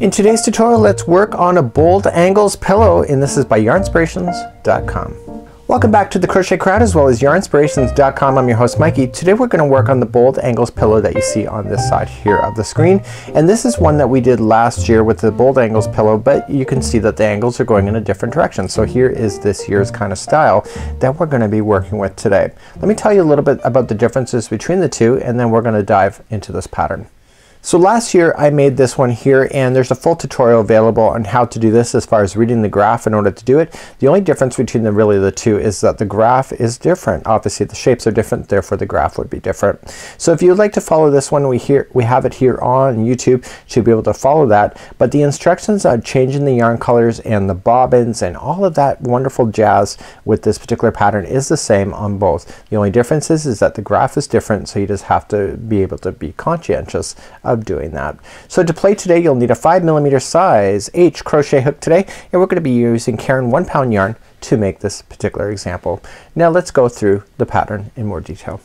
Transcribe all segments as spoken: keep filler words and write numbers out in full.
In today's tutorial, let's work on a bold angles pillow, and this is by yarn spirations dot com. Welcome back to The Crochet Crowd as well as yarn spirations dot com. I'm your host, Mikey. Today we're going to work on the bold angles pillow that you see on this side here of the screen. And this is one that we did last year with the bold angles pillow, but you can see that the angles are going in a different direction. So here is this year's kind of style that we're going to be working with today. Let me tell you a little bit about the differences between the two, and then we're going to dive into this pattern. So last year I made this one here, and there's a full tutorial available on how to do this as far as reading the graph in order to do it. The only difference between the really the two is that the graph is different. Obviously the shapes are different, therefore the graph would be different. So if you'd like to follow this one, we here we have it here on YouTube to be able to follow that, but the instructions on changing the yarn colors and the bobbins and all of that wonderful jazz with this particular pattern is the same on both. The only difference is, is that the graph is different, so you just have to be able to be conscientious of doing that. So to play today you'll need a five millimeter size H crochet hook today, and we're going to be using Caron One Pound yarn to make this particular example. Now let's go through the pattern in more detail.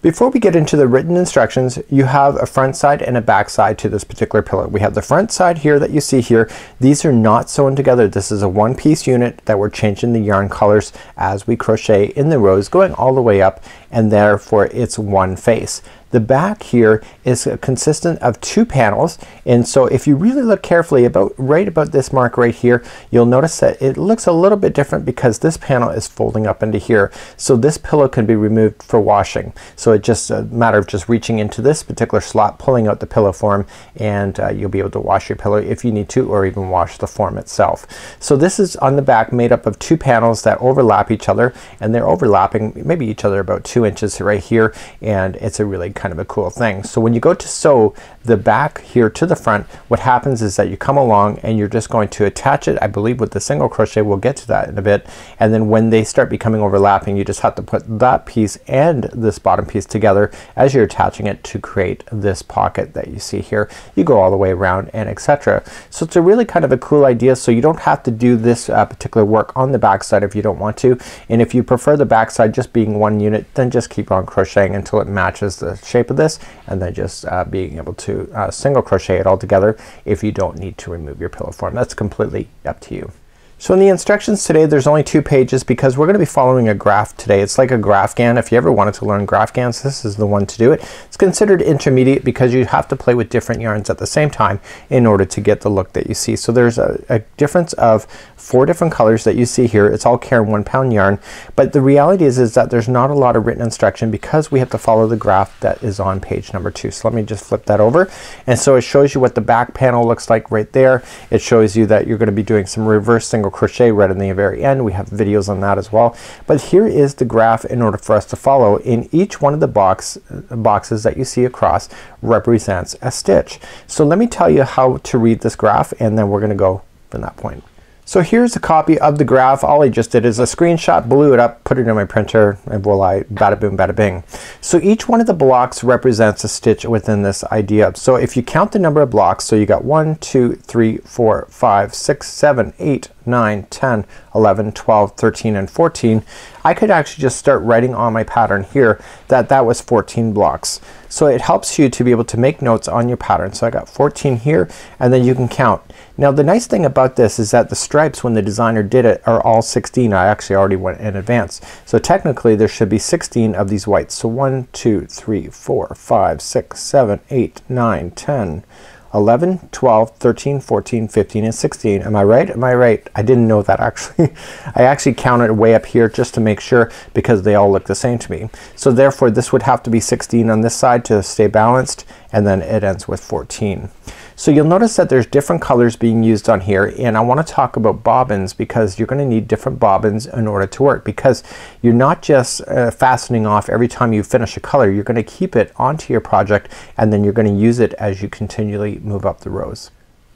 Before we get into the written instructions, you have a front side and a back side to this particular pillow. We have the front side here that you see here. These are not sewn together. This is a one piece unit that we're changing the yarn colors as we crochet in the rows going all the way up, and therefore it's one face. The back here is consistent of two panels, and so if you really look carefully about right about this mark right here, you'll notice that it looks a little bit different because this panel is folding up into here. So this pillow can be removed for washing. So it's just a matter of just reaching into this particular slot, pulling out the pillow form, and uh, you'll be able to wash your pillow if you need to, or even wash the form itself. So this is on the back, made up of two panels that overlap each other, and they're overlapping maybe each other about two inches right here, and it's a really kind of a cool thing. So when you go to sew the back here to the front, what happens is that you come along and you're just going to attach it, I believe, with the single crochet. We'll get to that in a bit. And then when they start becoming overlapping, you just have to put that piece and this bottom piece together as you're attaching it to create this pocket that you see here. You go all the way around, and et cetera. So it's a really kind of a cool idea. So you don't have to do this uh, particular work on the back side if you don't want to. And if you prefer the back side just being one unit, then just keep on crocheting until it matches the shape of this, and then just uh, being able to uh, single crochet it all together if you don't need to remove your pillow form. That's completely up to you. So in the instructions today there's only two pages because we're going to be following a graph today. It's like a graphghan. If you ever wanted to learn graphghans, this is the one to do it. It's considered intermediate because you have to play with different yarns at the same time in order to get the look that you see. So there's a, a difference of four different colors that you see here. It's all Caron One Pound yarn, but the reality is is that there's not a lot of written instruction because we have to follow the graph that is on page number two. So let me just flip that over, and so it shows you what the back panel looks like right there. It shows you that you're going to be doing some reverse single crochet right in the very end. We have videos on that as well, but here is the graph in order for us to follow. In each one of the box boxes that you see across represents a stitch. So let me tell you how to read this graph, and then we're gonna go from that point. So here's a copy of the graph. All I just did is a screenshot, blew it up, put it in my printer, and voila, bada boom, bada bing. So each one of the blocks represents a stitch within this idea. So if you count the number of blocks, so you got one, two, three, four, five, six, seven, eight, nine, ten, eleven, twelve, thirteen, and fourteen. I could actually just start writing on my pattern here that that was fourteen blocks. So it helps you to be able to make notes on your pattern. So I got fourteen here, and then you can count. Now the nice thing about this is that the stripes, when the designer did it, are all sixteen. I actually already went in advance. So technically there should be sixteen of these whites. So one, two, three, four, five, six, seven, eight, nine, ten, eleven, twelve, thirteen, fourteen, fifteen, and sixteen. Am I right? Am I right? I didn't know that actually. I actually counted way up here just to make sure because they all look the same to me. So therefore this would have to be sixteen on this side to stay balanced, and then it ends with fourteen. So you'll notice that there's different colors being used on here, and I want to talk about bobbins because you're going to need different bobbins in order to work, because you're not just uh, fastening off every time you finish a color. You're going to keep it onto your project, and then you're going to use it as you continually move up the rows.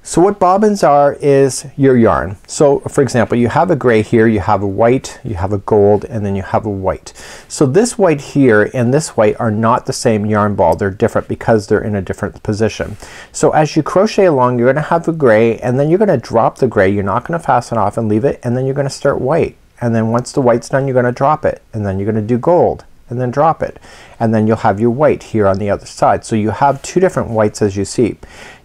So what bobbins are is your yarn. So for example, you have a gray here, you have a white, you have a gold, and then you have a white. So this white here and this white are not the same yarn ball. They're different because they're in a different position. So as you crochet along, you're gonna have a gray, and then you're gonna drop the gray. You're not gonna fasten off and leave it, and then you're gonna start white. And then once the white's done, you're gonna drop it, and then you're gonna do gold, and then drop it, and then you'll have your white here on the other side. So you have two different whites as you see.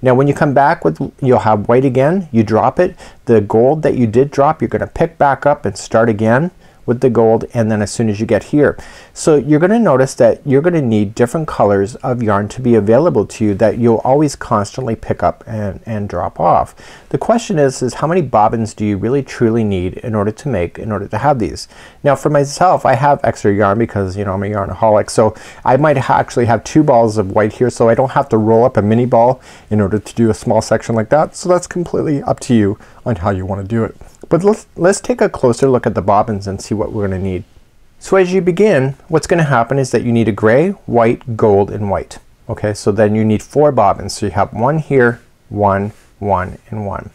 Now when you come back with, you'll have white again, you drop it, the gold that you did drop you're gonna pick back up and start again with the gold, and then as soon as you get here. So you're gonna notice that you're gonna need different colors of yarn to be available to you that you'll always constantly pick up and, and drop off. The question is, is how many bobbins do you really truly need in order to make, in order to have these? Now for myself, I have extra yarn because, you know, I'm a yarnaholic, so I might ha actually have two balls of white here, so I don't have to roll up a mini ball in order to do a small section like that. So that's completely up to you on how you wanna do it. But let's, let's take a closer look at the bobbins and see what we're gonna need. So as you begin, what's gonna happen is that you need a gray, white, gold, and white. Okay, so then you need four bobbins. So you have one here, one, one, and one.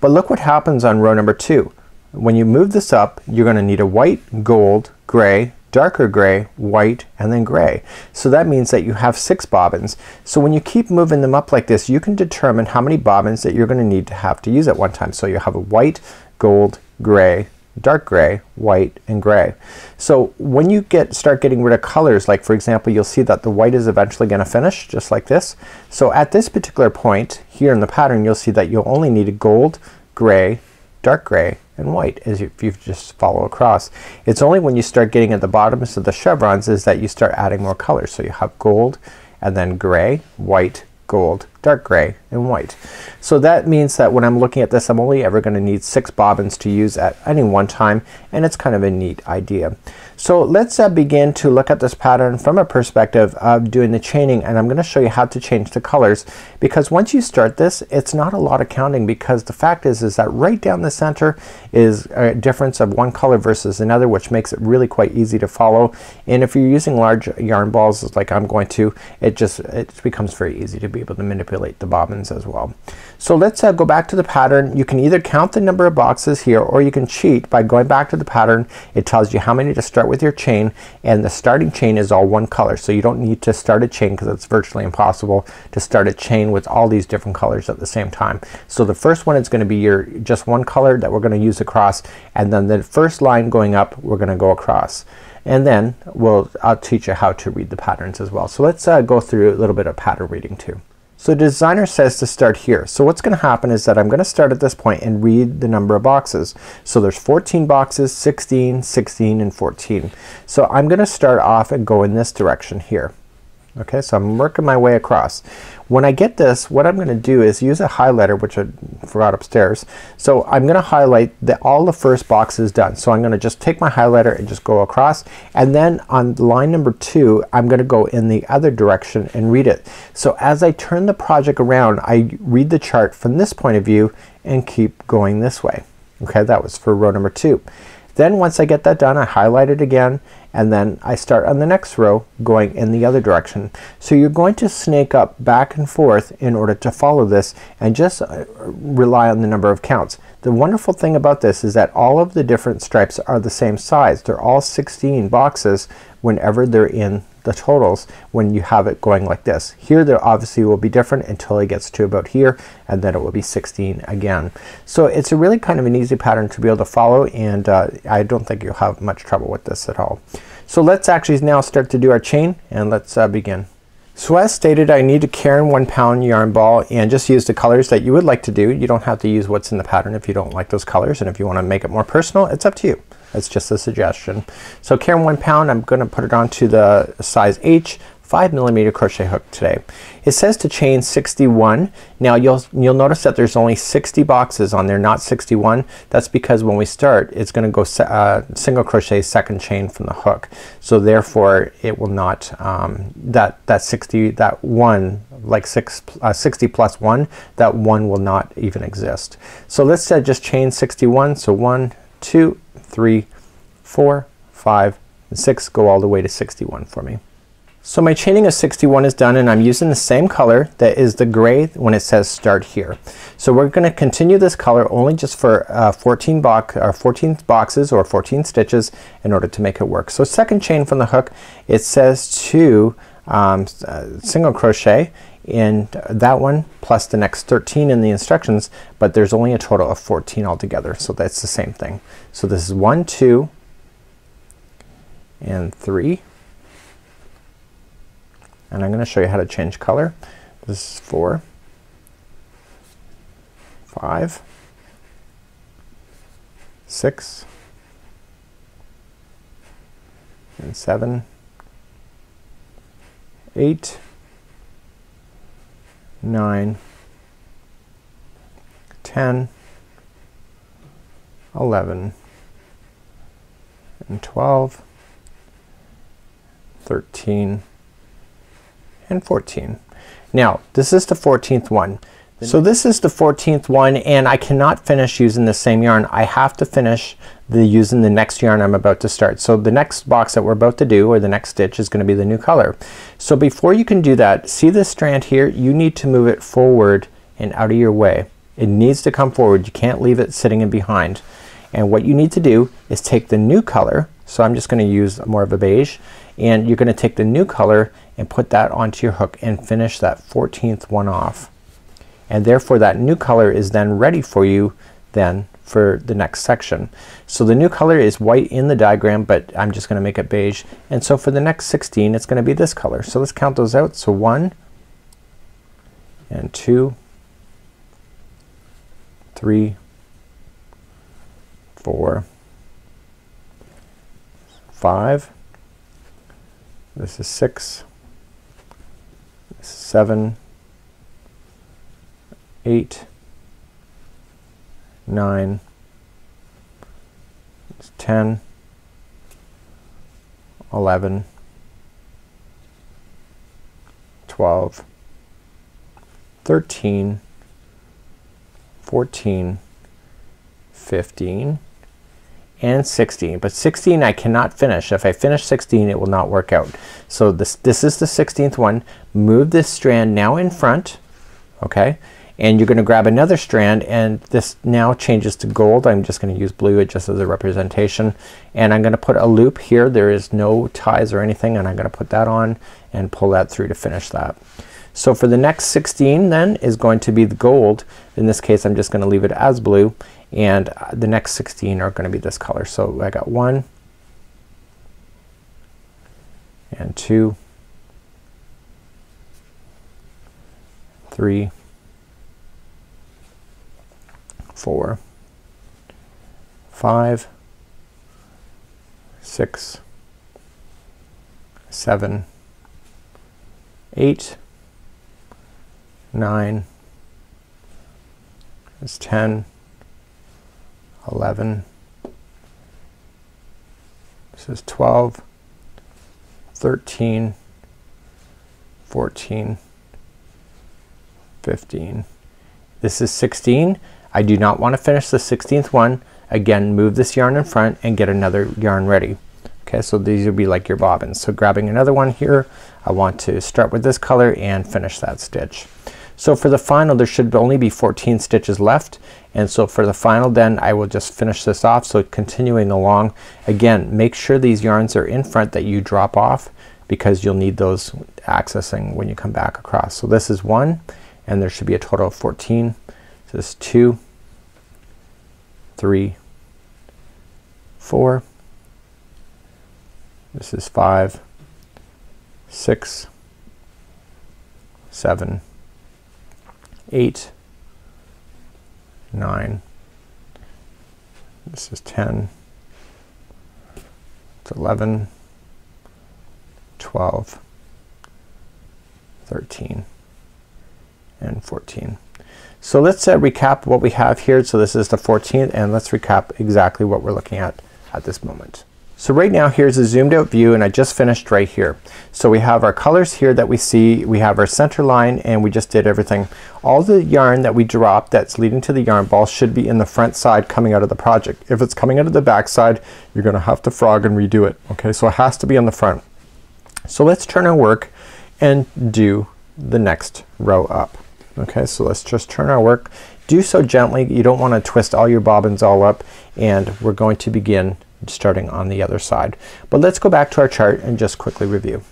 But look what happens on row number two. When you move this up, you're gonna need a white, gold, gray, darker gray, white, and then gray. So that means that you have six bobbins. So when you keep moving them up like this, you can determine how many bobbins that you're gonna need to have to use at one time. So you have a white, gold, gray, dark gray, white, and gray. So when you get start getting rid of colors, like for example, you'll see that the white is eventually gonna finish just like this. So at this particular point here in the pattern, you'll see that you'll only need a gold, gray, dark gray, and white as you, if you just follow across. It's only when you start getting at the bottoms of the chevrons is that you start adding more colors. So you have gold, and then gray, white, gold, dark gray, and white. So that means that when I'm looking at this, I'm only ever gonna need six bobbins to use at any one time, and it's kind of a neat idea. So let's uh, begin to look at this pattern from a perspective of doing the chaining, and I'm gonna show you how to change the colors, because once you start this, it's not a lot of counting, because the fact is is that right down the center is a difference of one color versus another, which makes it really quite easy to follow. And if you're using large yarn balls like I'm going to, it just it becomes very easy to be able to manipulate the bobbins as well. So let's uh, go back to the pattern. You can either count the number of boxes here, or you can cheat by going back to the pattern. It tells you how many to start with your chain, and the starting chain is all one color, so you don't need to start a chain because it's virtually impossible to start a chain with all these different colors at the same time. So the first one is gonna be your just one color that we're gonna use across, and then the first line going up we're gonna go across, and then we'll I'll teach you how to read the patterns as well. So let's uh, go through a little bit of pattern reading too. So the designer says to start here. So what's gonna happen is that I'm gonna start at this point and read the number of boxes. So there's fourteen boxes, sixteen, sixteen, and fourteen. So I'm gonna start off and go in this direction here. Okay, so I'm working my way across. When I get this, what I'm gonna do is use a highlighter, which I forgot upstairs. So I'm gonna highlight that all the first box is done. So I'm gonna just take my highlighter and just go across, and then on line number two I'm gonna go in the other direction and read it. So as I turn the project around, I read the chart from this point of view and keep going this way. Okay, that was for row number two. Then once I get that done, I highlight it again, and then I start on the next row going in the other direction. So you're going to snake up back and forth in order to follow this, and just uh, rely on the number of counts. The wonderful thing about this is that all of the different stripes are the same size. They're all sixteen boxes whenever they're in the totals when you have it going like this. Here there obviously will be different until it gets to about here, and then it will be sixteen again. So it's a really kind of an easy pattern to be able to follow, and uh, I don't think you'll have much trouble with this at all. So let's actually now start to do our chain, and let's uh, begin. So as stated, I need a Caron One Pound yarn ball, and just use the colors that you would like to do. You don't have to use what's in the pattern if you don't like those colors, and if you want to make it more personal, it's up to you. It's just a suggestion. So Caron One Pound, I'm gonna put it onto the size H five millimeter crochet hook today. It says to chain sixty-one. Now you'll you'll notice that there's only sixty boxes on there, not sixty-one. That's because when we start, it's gonna go uh, single crochet second chain from the hook. So therefore, it will not um, that that sixty that one like six uh, sixty plus one, that one will not even exist. So let's uh, just chain sixty-one. So one, two, three, four, five, and six, go all the way to sixty-one for me. So my chaining of sixty-one is done, and I'm using the same color that is the gray when it says start here. So we're gonna continue this color only just for uh, fourteen box or fourteen boxes or fourteen stitches in order to make it work. So second chain from the hook, it says to um, uh, single crochet in that one plus the next thirteen in the instructions, but there's only a total of fourteen altogether, so that's the same thing. So this is one, two, and three, and I'm gonna show you how to change color. This is four, five, six, and seven, eight, nine, ten, eleven, and twelve, thirteen, and fourteen. Now this is the fourteenth one. So this is the fourteenth one, and I cannot finish using the same yarn. I have to finish the using the next yarn I'm about to start. So the next box that we're about to do, or the next stitch, is gonna be the new color. So before you can do that, see this strand here? You need to move it forward and out of your way. It needs to come forward. You can't leave it sitting in behind. And what you need to do is take the new color, so I'm just gonna use more of a beige, and you're gonna take the new color and put that onto your hook and finish that fourteenth one off. And therefore that new color is then ready for you then for the next section. So the new color is white in the diagram, but I'm just gonna make it beige, and so for the next sixteen it's gonna be this color. So let's count those out. So one and two, three, four, five, this is six, seven, eight, nine, ten, eleven, twelve, thirteen, fourteen, fifteen, and sixteen. But sixteen I cannot finish. If I finish sixteen it will not work out. So this, this is the sixteenth one. Move this strand now in front, okay? And you're gonna grab another strand, and this now changes to gold. I'm just gonna use blue just as a representation, and I'm gonna put a loop here. There is no ties or anything, and I'm gonna put that on and pull that through to finish that. So for the next sixteen then is going to be the gold. In this case I'm just gonna leave it as blue, and the next sixteen are gonna be this color. So I got one and two, three, four, five, six, seven, eight, nine, that's ten, eleven, this is twelve, thirteen, fourteen, fifteen. This is sixteen. I do not want to finish the sixteenth one. Again, move this yarn in front and get another yarn ready. Okay, so these would be like your bobbins. So grabbing another one here, I want to start with this color and finish that stitch. So for the final there should only be fourteen stitches left, and so for the final then I will just finish this off. So continuing along, again make sure these yarns are in front that you drop off, because you'll need those accessing when you come back across. So this is one, and there should be a total of fourteen. This is two, three, four, this is five, six, seven, eight, nine, this is ten, it's eleven, twelve, thirteen, and fourteen. So let's uh, recap what we have here. So this is the fourteenth, and let's recap exactly what we're looking at at this moment. So right now here's a zoomed out view, and I just finished right here. So we have our colors here that we see, we have our center line, and we just did everything. All the yarn that we dropped that's leading to the yarn ball should be in the front side coming out of the project. If it's coming out of the back side you're gonna have to frog and redo it. Okay, so it has to be on the front. So let's turn our work and do the next row up. Okay, so let's just turn our work. Do so gently, you don't want to twist all your bobbins all up, and we're going to begin starting on the other side. But let's go back to our chart and just quickly review.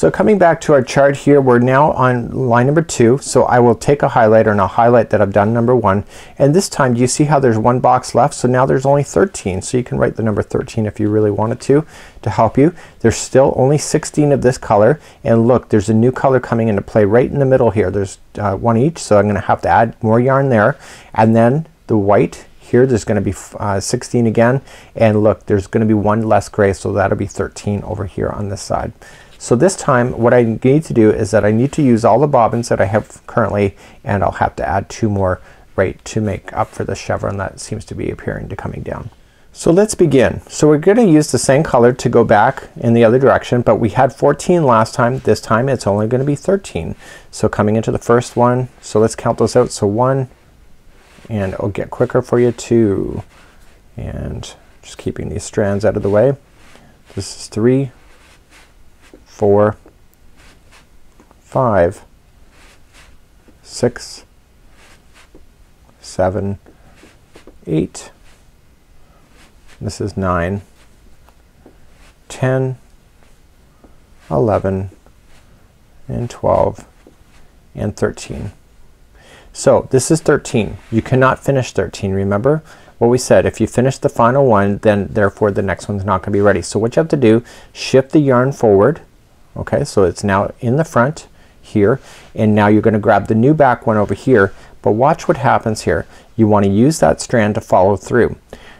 So coming back to our chart here, we're now on line number two. So I will take a highlighter and I'll highlight that I've done number one, and this time you see how there's one box left. So now there's only thirteen. So you can write the number thirteen if you really wanted to to help you. There's still only sixteen of this color, and look, there's a new color coming into play right in the middle here. There's uh, one each, so I'm gonna have to add more yarn there, and then the white here there's gonna be uh, sixteen again, and look, there's gonna be one less gray, so that'll be thirteen over here on this side. So this time what I need to do is that I need to use all the bobbins that I have currently, and I'll have to add two more right to make up for the chevron that seems to be appearing to coming down. So let's begin. So we're gonna use the same color to go back in the other direction, but we had fourteen last time. This time it's only gonna be thirteen. So coming into the first one, so let's count those out. So one, and it'll get quicker for you, two, and just keeping these strands out of the way. This is three, four, five, six, seven, eight, this is nine, ten, eleven, and twelve, and thirteen. So this is thirteen. You cannot finish thirteen, remember what we said. If you finish the final one, then therefore the next one's not gonna be ready. So what you have to do, shift the yarn forward. Okay, so it's now in the front here, and now you're gonna grab the new back one over here, but watch what happens here. You wanna use that strand to follow through.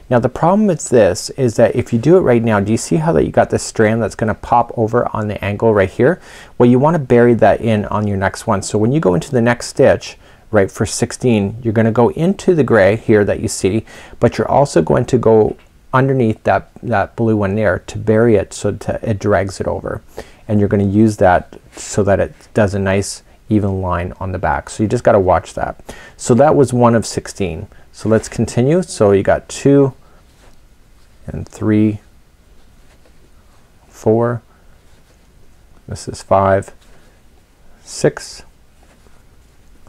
Now the problem with this is that if you do it right now, do you see how that you got this strand that's gonna pop over on the angle right here? Well, you wanna bury that in on your next one. So when you go into the next stitch, right, for sixteen, you're gonna go into the gray here that you see, but you're also going to go underneath that that blue one there to bury it so to, it drags it over, and you're gonna use that so that it does a nice even line on the back. So you just gotta watch that. So that was one of sixteen. So let's continue. So you got two and three, four, this is five, six,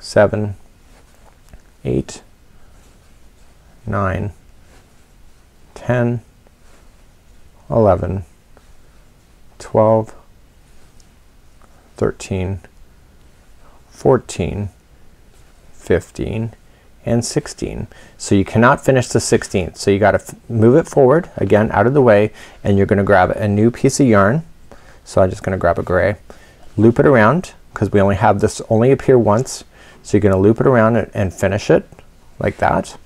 seven, eight, nine, ten, eleven, twelve, thirteen, fourteen, fifteen, and sixteen. So you cannot finish the sixteenth. So you gotta move it forward again out of the way, and you're gonna grab a new piece of yarn. So I'm just gonna grab a gray, loop it around, because we only have this only appear once. So you're gonna loop it around and, and finish it like that.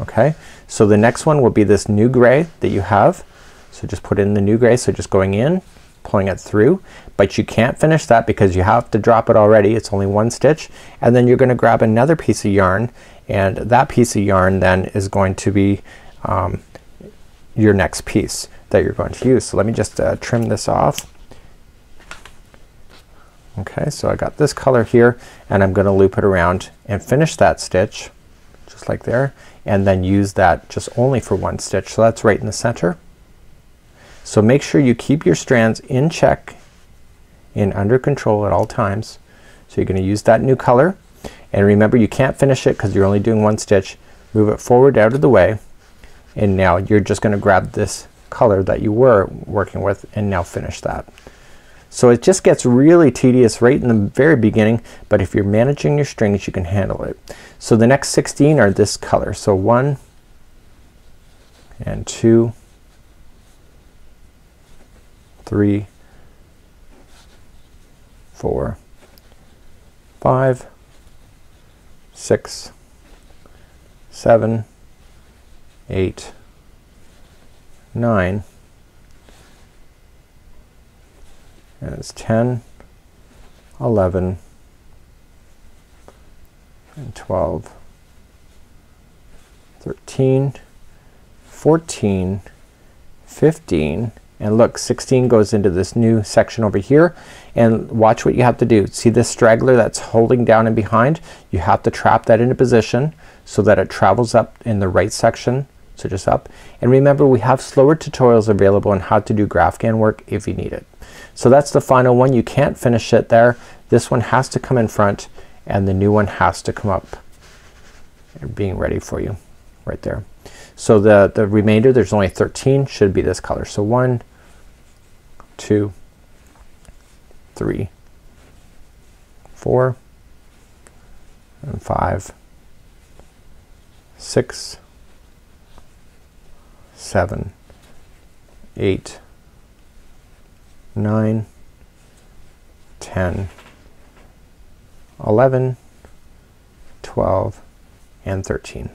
Okay, so the next one will be this new gray that you have. So just put in the new gray. So just going in, pulling it through, but you can't finish that because you have to drop it already. It's only one stitch, and then you're gonna grab another piece of yarn, and that piece of yarn then is going to be um, your next piece that you're going to use. So let me just uh, trim this off. Okay, so I got this color here, and I'm gonna loop it around and finish that stitch just like there, and then use that just only for one stitch. So that's right in the center. So make sure you keep your strands in check and under control at all times. So you're gonna use that new color, and remember you can't finish it because you're only doing one stitch. Move it forward out of the way, and now you're just gonna grab this color that you were working with and now finish that. So it just gets really tedious right in the very beginning, but if you're managing your strings you can handle it. So the next sixteen are this color. So one and two, three, four, five, six, seven, eight, nine, and it's ten, eleven, and twelve, thirteen, fourteen, fifteen, and look, sixteen goes into this new section over here, and watch what you have to do. See this straggler that's holding down and behind? You have to trap that into position so that it travels up in the right section. So just up, and remember we have slower tutorials available on how to do graphghan work if you need it. So that's the final one. You can't finish it there. This one has to come in front, and the new one has to come up being ready for you right there. So the the remainder, there's only thirteen, should be this color. So one, two, three, four, and five, six, seven, eight, nine, ten, eleven, twelve, and thirteen.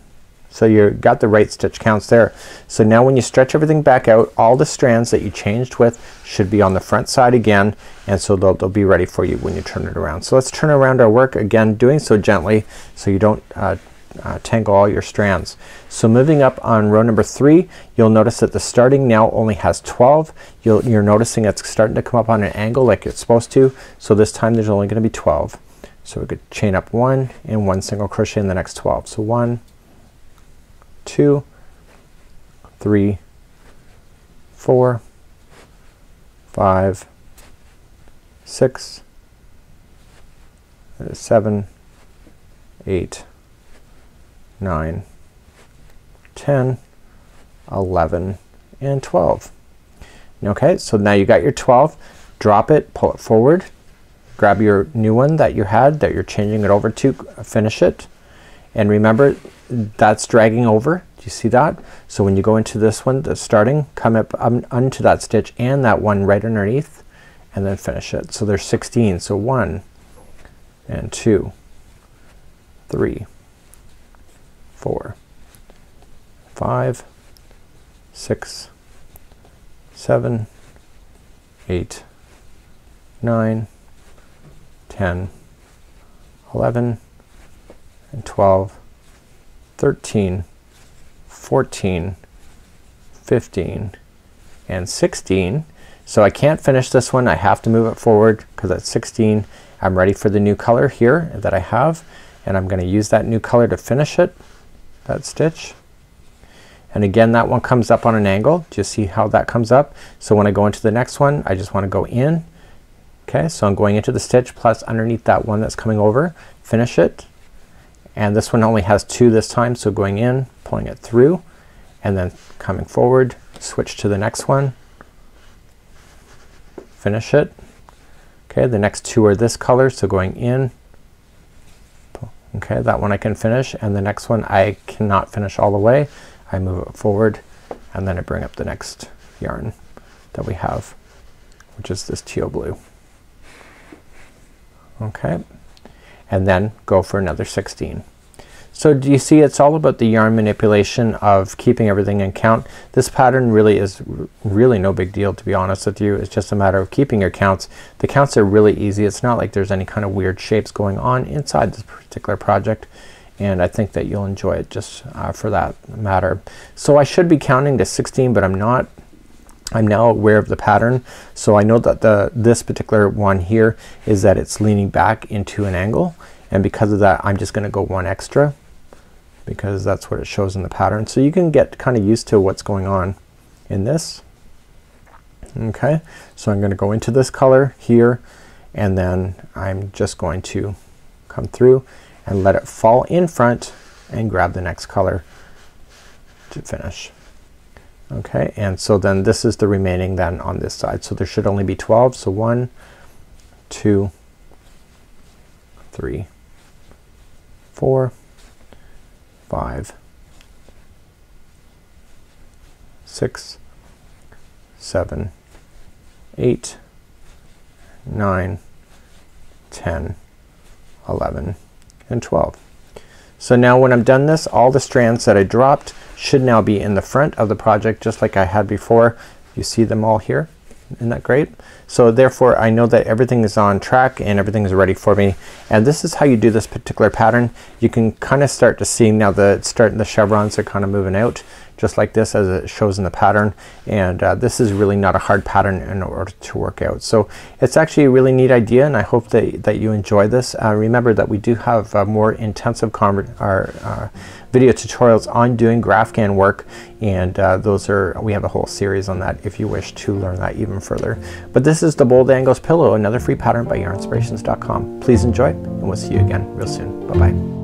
So you got the right stitch counts there. So now when you stretch everything back out, all the strands that you changed with should be on the front side again, and so they'll, they'll be ready for you when you turn it around. So let's turn around our work again, doing so gently so you don't uh, uh, tangle all your strands. So moving up on row number three, you'll notice that the starting now only has twelve. You'll, you're noticing it's starting to come up on an angle like it's supposed to, so this time there's only gonna be twelve. So we could chain up one and one single crochet in the next twelve. So one, two, three, four, five, six, seven, eight, nine, ten, eleven, and twelve. Okay, so now you got your twelve. Drop it, pull it forward, grab your new one that you had that you're changing it over to, finish it, and remember that's dragging over. Do you see that? So when you go into this one, the starting, come up um, onto that stitch and that one right underneath, and then finish it. So there's sixteen. So one and two, three, four, five, six, seven, eight, nine, ten, eleven, and twelve, thirteen, fourteen, fifteen, and sixteen. So I can't finish this one. I have to move it forward because at sixteen I'm ready for the new color here that I have, and I'm gonna use that new color to finish it, that stitch. And again, that one comes up on an angle. Do you see how that comes up? So when I go into the next one, I just wanna go in. Okay, so I'm going into the stitch plus underneath that one that's coming over, finish it. And this one only has two this time, so going in, pulling it through, and then coming forward, switch to the next one, finish it. Okay, the next two are this color, so going in, pull. Okay, that one I can finish, and the next one I cannot finish all the way. I move it forward, and then I bring up the next yarn that we have, which is this teal blue. Okay, and then go for another sixteen. So do you see it's all about the yarn manipulation of keeping everything in count. This pattern really is really no big deal, to be honest with you. It's just a matter of keeping your counts. The counts are really easy. It's not like there's any kind of weird shapes going on inside this particular project, and I think that you'll enjoy it just uh, for that matter. So I should be counting to sixteen, but I'm not. I'm now aware of the pattern, so I know that the this particular one here is that it's leaning back into an angle, and because of that I'm just gonna go one extra because that's what it shows in the pattern. So you can get kinda used to what's going on in this. Okay, so I'm gonna go into this color here, and then I'm just going to come through and let it fall in front and grab the next color to finish. Okay, and so then this is the remaining then on this side. So there should only be twelve. So one, two, three, four, five, six, seven, eight, nine, ten, eleven, and twelve. So now when I'm done this, all the strands that I dropped should now be in the front of the project just like I had before. You see them all here. Isn't that great? So therefore I know that everything is on track and everything is ready for me, and this is how you do this particular pattern. You can kinda start to see now the start the chevrons are kinda moving out just like this as it shows in the pattern, and uh, this is really not a hard pattern in order to work out. So it's actually a really neat idea, and I hope that, that you enjoy this. Uh, remember that we do have uh, more intensive conver our, uh, video tutorials on doing graphghan work, and uh, those are, we have a whole series on that if you wish to learn that even further. But this is the Bold Angles Pillow, another free pattern by yarn spirations dot com. Please enjoy, and we'll see you again real soon. Bye bye.